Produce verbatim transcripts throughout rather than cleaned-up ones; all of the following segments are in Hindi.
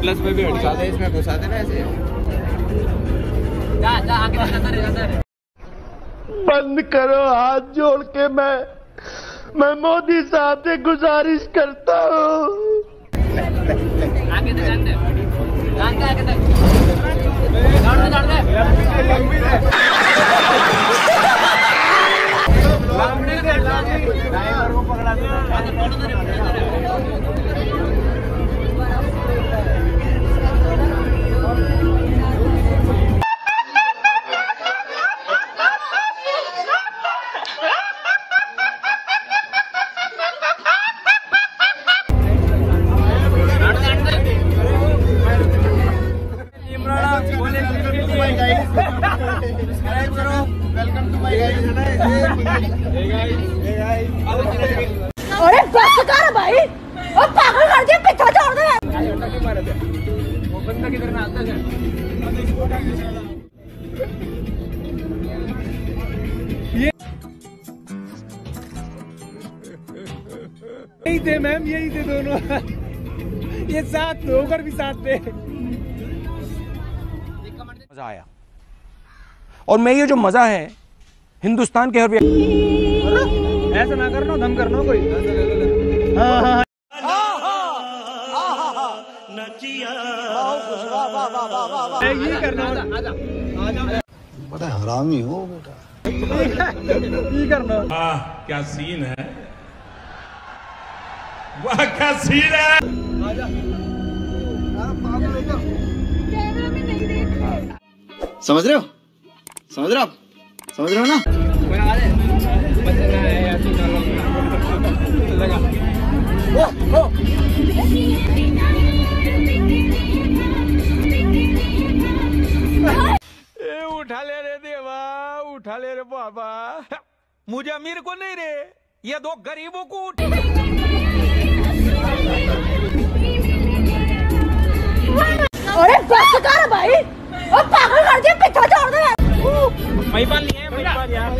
प्लस में भी घुसा दे, इसमें घुसा दे ना ऐसे। जा जा आगे जाता रहे, जाता रहे। बंद करो, हाथ जोड़ के मैं मैं मोदी साहब से गुजारिश करता हूँ। आगे तक जानते जानते आगे तक जानते जानते अरे बस कर भाई, वो पागल कर दिया, पीछा छोड़ दे। वो बंदा किधर ना आता है। यही थे मैम, यही थे दोनों, ये साथ होकर भी साथ थे। मजा आया, और मैं ये जो मजा है हिंदुस्तान के हर व्यक्ति, ऐसा ना करना, दम करना कोई। हाँ हाँ हाँ, ये करना। बड़ा हरामी हो बेटा, ये करना। वाह क्या सीन है, वाह क्या सीन है। समझ रहे हो, समझ रहे हो, समझ रहे हो ना? ए उठा ले रे देवा, उठा ले रे बाबा, मुझे अमीर को नहीं रे, ये दो गरीबों को उठा। भाई वो पागल कर दिया, पीछा छोड़ दे। महिपाल नहीं है, महिपाल यार,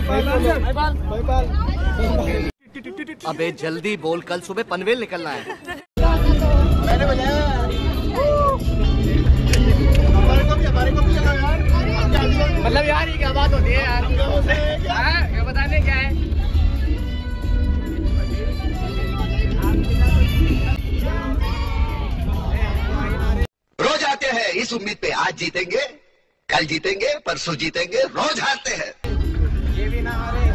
महिपाल, महिपाल। अबे जल्दी बोल, कल सुबह पनवेल निकलना है। मैंने बजाया, हमारे को भी, हमारे को भी चला यार। मतलब यार ये क्या बात होती है यार, क्या बताने क्या है। रोज आते हैं इस उम्मीद पे आज जीतेंगे, कल जीतेंगे, परसों जीतेंगे, रोज हारते हैं। ये भी ना हारे।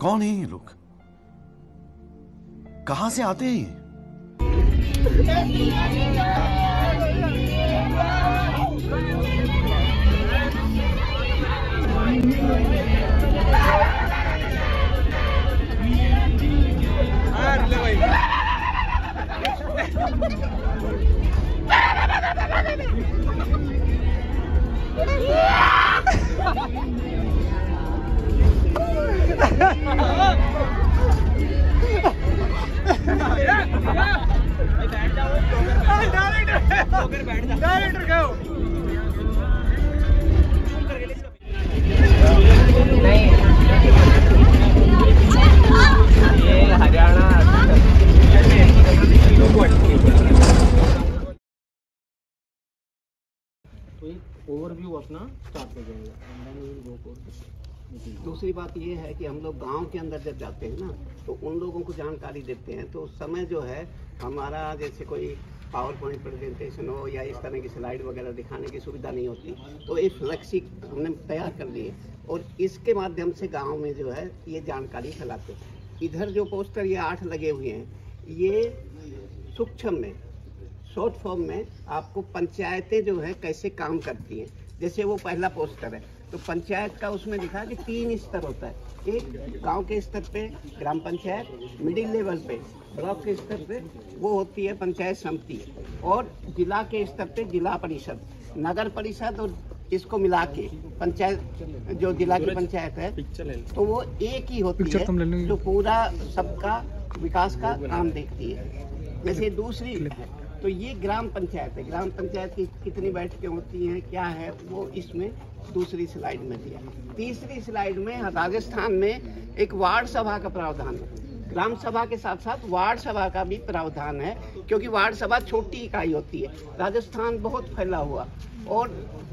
कौन है ये लोग, कहां से आते हैं ये? नहीं, हरियाणा ओवरव्यू अपना स्टार्ट कर देंगे। दूसरी बात ये है कि हम लोग गांव के अंदर जब जाते हैं ना, तो उन लोगों को जानकारी देते हैं, तो उस समय जो है हमारा जैसे कोई पावर पॉइंट प्रेजेंटेशन हो या इस तरह की स्लाइड वगैरह दिखाने की सुविधा नहीं होती, तो एक फ्लैक्सी हमने तैयार कर लिए और इसके माध्यम से गाँव में जो है ये जानकारी फैलाते हैं। इधर जो पोस्टर ये आठ लगे हुए हैं, ये सूक्ष्म में, शॉर्ट फॉर्म में आपको पंचायतें जो है कैसे काम करती हैं। जैसे वो पहला पोस्टर है, तो पंचायत का उसमें लिखा है कि तीन स्तर होता है, एक गांव के स्तर पे ग्राम पंचायत, मिडिल लेवल पे ब्लॉक के स्तर पे वो होती है पंचायत समिति, और जिला के स्तर पे जिला परिषद, नगर परिषद, और इसको मिला के पंचायत जो जिला की पंचायत है, तो वो एक ही होती है जो पूरा सबका विकास का काम देखती है। वैसे दूसरी है, तो ये ग्राम पंचायत है, ग्राम पंचायत की कितनी बैठकें होती हैं, क्या है, वो इसमें दूसरी स्लाइड में दिया। तीसरी स्लाइड में राजस्थान में एक वार्ड सभा का प्रावधान है, ग्राम सभा के साथ साथ वार्ड सभा का भी प्रावधान है, क्योंकि वार्ड सभा छोटी इकाई होती है। राजस्थान बहुत फैला हुआ और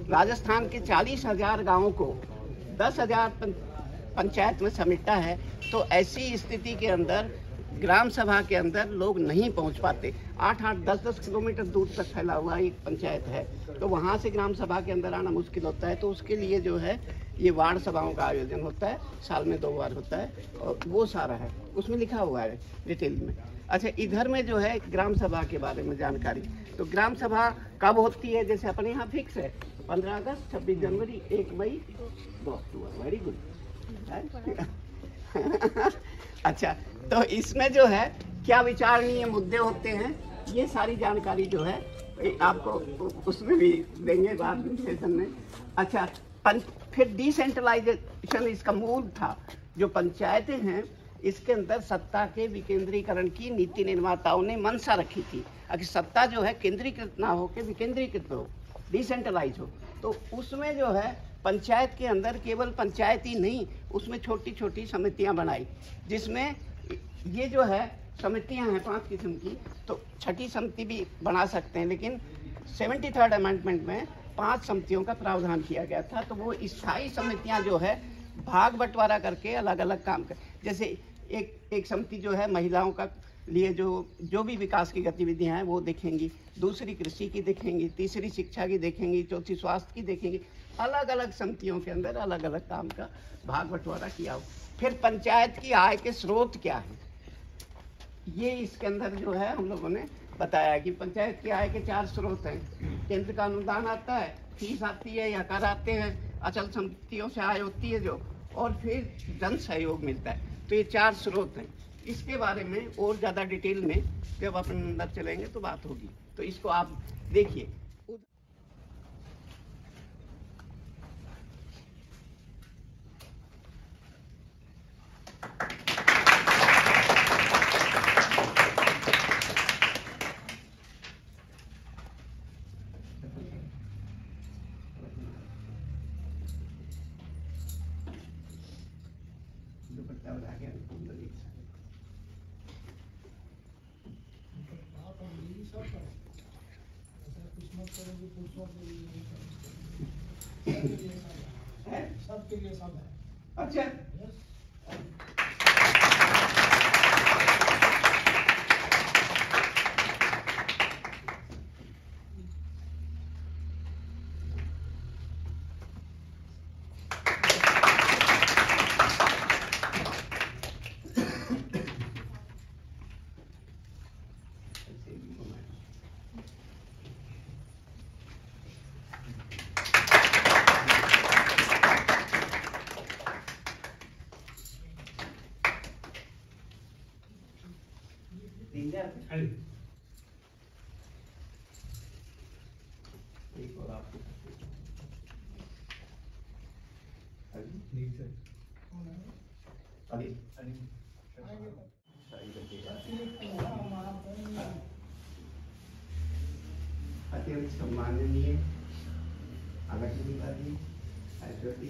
राजस्थान के चालीस हजार गाँवों को दस हजार पंचायत में समेटा है, तो ऐसी स्थिति के अंदर ग्राम सभा के अंदर लोग नहीं पहुंच पाते। आठ आठ दस दस किलोमीटर दूर तक फैला हुआ एक पंचायत है, तो वहां से ग्राम सभा के अंदर आना मुश्किल होता है। तो उसके लिए जो है ये वार्ड सभाओं का आयोजन होता है, साल में दो बार होता है, और वो सारा है उसमें लिखा हुआ है डिटेल में। अच्छा, इधर में जो है ग्राम सभा के बारे में जानकारी, तो ग्राम सभा कब होती है? जैसे अपने यहाँ फिक्स है पंद्रह अगस्त, छब्बीस जनवरी, एक मई, दो अक्टूबर। Very good. अच्छा, तो इसमें जो है क्या विचारणीय मुद्दे होते हैं, ये सारी जानकारी जो है आपको उसमें भी देंगे बाद में सेशन में। अच्छा, फिर डिसेंट्रलाइजेशन इसका मूल था। जो पंचायतें हैं इसके अंदर सत्ता के विकेंद्रीकरण की नीति निर्माताओं ने मंशा रखी थी कि सत्ता जो है केंद्रीकृत ना हो के विकेंद्रीकृत हो, डिसेंट्रलाइज हो। तो उसमें जो है पंचायत के अंदर केवल पंचायत ही नहीं, उसमें छोटी छोटी समितियां बनाई, जिसमें ये जो है समितियां हैं पांच किस्म की, तो छठी समिति भी बना सकते हैं, लेकिन सेवेंटी थर्ड अमेंडमेंट में पांच समितियों का प्रावधान किया गया था। तो वो स्थायी समितियां जो है भाग बंटवारा करके अलग अलग काम कर, जैसे एक एक समिति जो है महिलाओं का लिए जो जो भी विकास की गतिविधियां हैं वो देखेंगी, दूसरी कृषि की देखेंगी, तीसरी शिक्षा की देखेंगी, चौथी स्वास्थ्य की देखेंगी। अलग अलग समितियों के अंदर अलग अलग काम का भाग बंटवारा किया हो। फिर पंचायत की आय के स्रोत क्या हैं, ये इसके अंदर जो है हम लोगों ने बताया कि पंचायत की आय के चार स्रोत हैं। केंद्र का अनुदान आता है, फीस आती है या कर आते हैं, अचल संपत्तियों से आय होती है जो, और फिर जन सहयोग मिलता है। तो ये चार स्रोत हैं। इसके बारे में और ज़्यादा डिटेल में जब अपन अंदर चलेंगे तो बात होगी, तो इसको आप देखिए। सबके लिए सब है। अच्छा, अत्यंत सम्माननीय आगंतुक श्री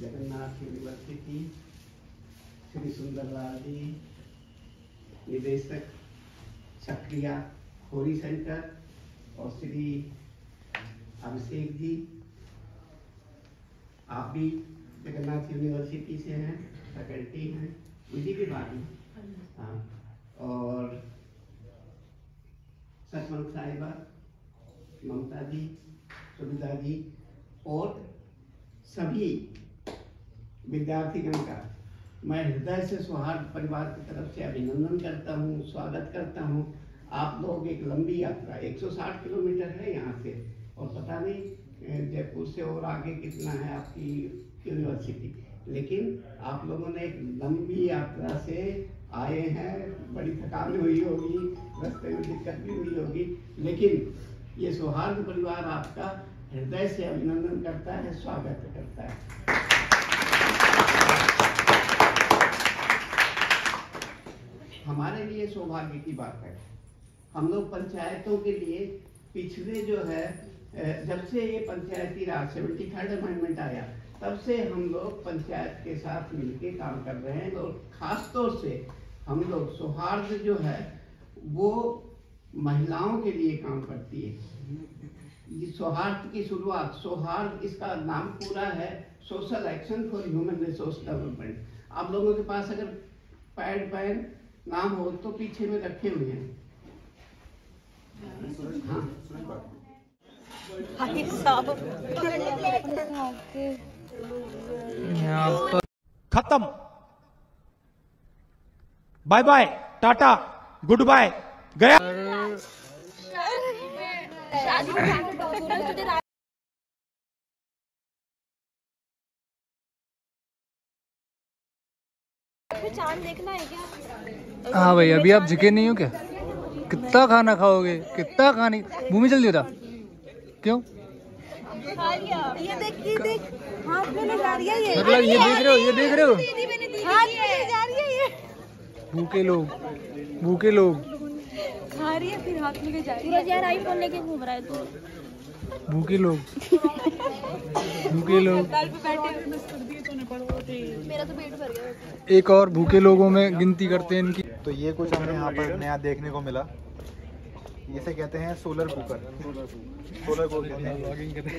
जगन्नाथ यूनिवर्सिटी श्री सुंदरलाल जी, निदेशक सक्रिया खोरी सेंटर, और श्री अभिषेक जी, आप भी जगन्नाथ यूनिवर्सिटी से हैं, फैकल्टी हैं, उसी के बाद में। हाँ, और सरपंच साहिबा ममता जी, सुभदा जी, और सभी विद्यार्थीगण का मैं हृदय से सौहार्द परिवार की तरफ से अभिनंदन करता हूँ, स्वागत करता हूँ। आप लोग एक लंबी यात्रा एक सौ साठ किलोमीटर है यहाँ से, और पता नहीं जयपुर से और आगे कितना है आपकी यूनिवर्सिटी, लेकिन आप लोगों ने एक लंबी यात्रा से आए हैं। बड़ी थकान हुई होगी, रास्ते में दिक्कत भी हुई होगी, लेकिन ये सौहार्द परिवार आपका हृदय से अभिनंदन करता है, स्वागत करता है। हमारे लिए सौभाग्य की बात है, हम लोग पंचायतों के लिए पिछले जो है जब से ये Panchayati Raj seventy third amendment आया तब से हम लोग पंचायत के साथ मिलकर काम कर रहे हैं, और खासतौर से हम लोग सौहार्द जो है वो महिलाओं के लिए काम करती है। ये सौहार्द की शुरुआत, सौहार्द इसका नाम पूरा है social action for human resource development. आप लोगों के पास अगर पैड पैन नाम हो तो पीछे में रखे हुए हैं। हाँ। खत्म, bye bye, tata, good bye, गया। चांद देखना है क्या? हाँ भाई, अभी आप झुके नहीं हो क्या? कितना खाना खाओगे, कितना खानी? भूमि जल्दी होता क्यों? ये देख, ये देख, हाथ में ले जा रही है ये। मतलब ये देख रहे हो, ये देख रहे हो, हाथ में ले जा रही है ये। भूखे लोग, भूखे लोग खा रही है फिर हाथ में ले जा रही है। सूरज यार आईफोन लेके घूम रहा है तू। भूखे लोग, भूखे लोग। मेरा तो पेट भर गया। एक और भूखे लोगों में गिनती करते हैं इनकी। तो ये कुछ हमें यहाँ पर नया देखने को मिला, इसे कहते हैं सोलर कुकर। सोलर कुकर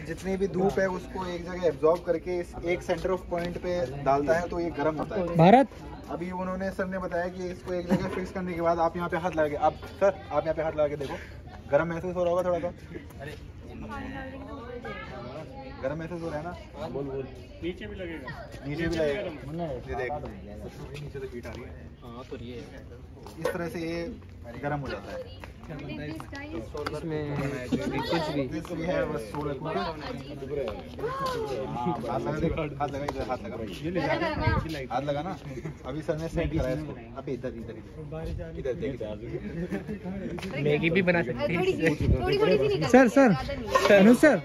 जितनी भी धूप है उसको एक जगह एब्जॉर्ब करके इस एक सेंटर ऑफ पॉइंट पे डालता है तो ये गर्म होता है। भारत अभी उन्होंने, सर ने बताया कि इसको एक जगह फिक्स करने के बाद आप यहाँ पे हाथ लगा के, आप सर आप यहाँ पे हाथ लगा के देखो, गर्म महसूस हो रहा होगा थोड़ा सा। गर्म महसूस हो रहा है ना? बोल बोल। नीचे भी लगेगा, नीचे भी लगेगा। इस तरह से ये गर्म हो जाता है। हाथ लगा ना अभी सर ने सेट कराया इसको। अभी इधर इधर इधर देखिए, मैगी भी बना सकते हैं sir. Sir Anuj sir,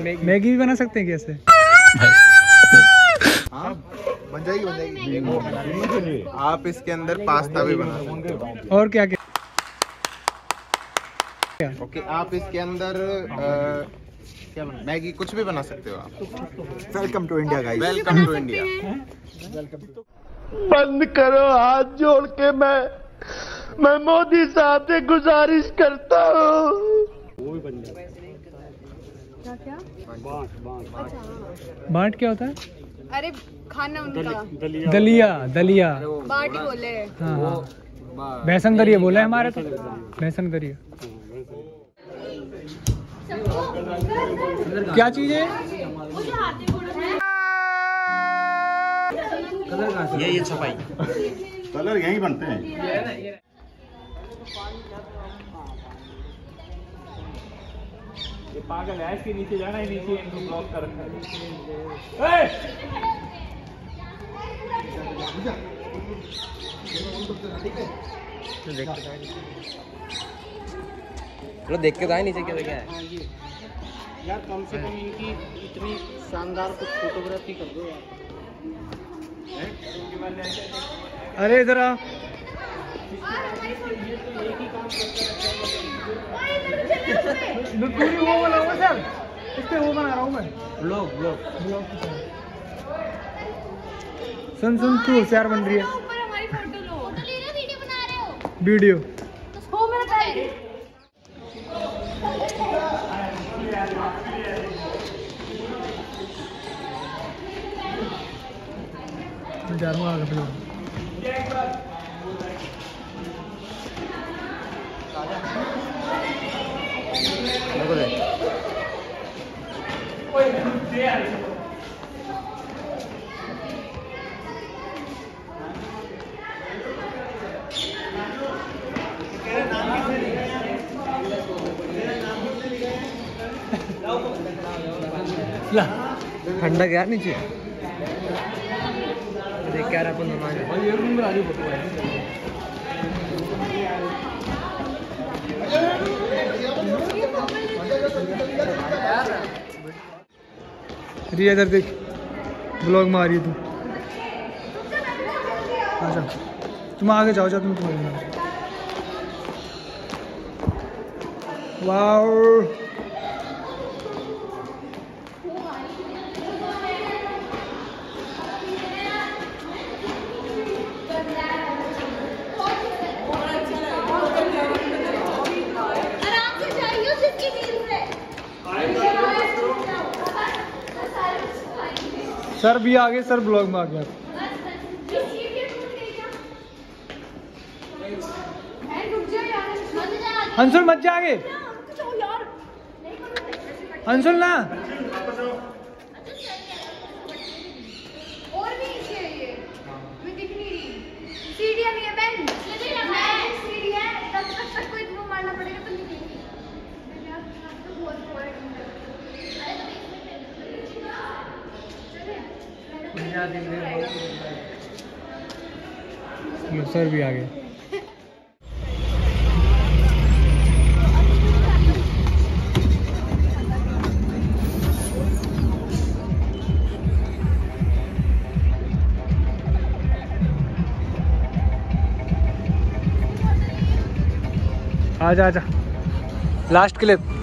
Maggi भी बना सकते हैं कैसे? हाँ बन जाएगी, बन जाएगी। आप इसके अंदर पास्ता भी बना सकते हैं और क्या क्या। ओके okay, आप इसके अंदर आ, मैगी कुछ भी बना सकते हो आप। Welcome to India guys, welcome to India. बंद करो, हाथ जोड़ के मैं मैं मोदी साहब से गुजारिश करता हूँ। वो भी बन जाए क्या? क्या बांट क्या होता है? अरे खाना उनका, दलिया, दलिया बाटी बोले। हाँ, बेसन दलिया बोला है हमारे तो, बेसन दलिया। क्या चीज है ये? ये छपाई कलर यहीं बनते हैं। ये पागल है, इसके नीचे जाना है, नीचे इनको ब्लॉक कर रखा है। चलो देख के जाए नीचे क्या क्या है यार। कम से कम इनकी इतनी शानदार कुछ फोटोग्राफी कर दो यार। अरे जरा पूरी वो बनाऊंगा सर, इस पे वो बना रहा हूँ मैं। ब्लॉग ब्लॉग ब्लॉग सुन सुन तू यार बन रही है वीडियो। ठंडा गया नीचे क्या रहा रिया। इधर देख, ब्लॉग में आ रही है तू। अच्छा तुम आगे जाओ, जाओ तुम तुम्हारे। वाह सर भी आ गए, सर ब्लॉग में आ गया। अंशुल मत जा आगे, अंशुल ना सर भी आ गए। आजा आजा लास्ट क्लिप।